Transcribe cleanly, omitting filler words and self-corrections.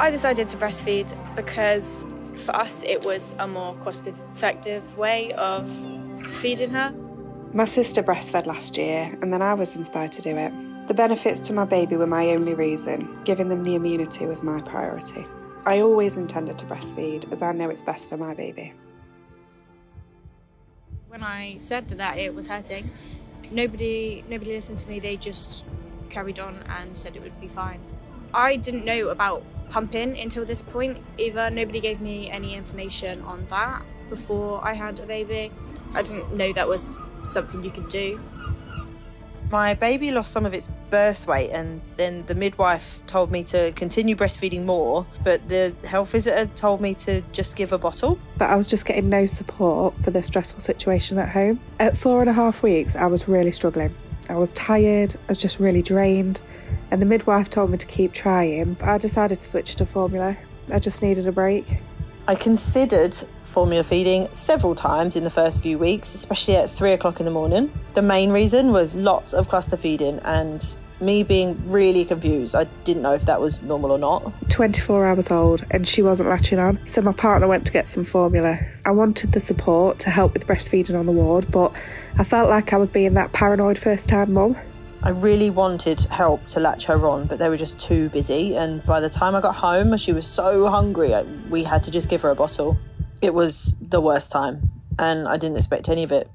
I decided to breastfeed because for us it was a more cost-effective way of feeding her. My sister breastfed last year and then I was inspired to do it. The benefits to my baby were my only reason. Giving them the immunity was my priority. I always intended to breastfeed as I know it's best for my baby. When I said that it was hurting, nobody listened to me. They just carried on and said it would be fine. I didn't know about pumping until this point either. Nobody gave me any information on that before I had a baby. I didn't know that was something you could do. My baby lost some of its birth weight and then the midwife told me to continue breastfeeding more, but the health visitor told me to just give a bottle. But I was just getting no support for the stressful situation at home. At 4.5 weeks, I was really struggling. I was tired, I was just really drained, and the midwife told me to keep trying, but I decided to switch to formula. I just needed a break. I considered formula feeding several times in the first few weeks, especially at 3 o'clock in the morning. The main reason was lots of cluster feeding and me being really confused. I didn't know if that was normal or not. 24 hours old and she wasn't latching on, so my partner went to get some formula. I wanted the support to help with breastfeeding on the ward, but I felt like I was being that paranoid first-time mum. I really wanted help to latch her on, but they were just too busy, and by the time I got home, she was so hungry, we had to just give her a bottle. It was the worst time, and I didn't expect any of it.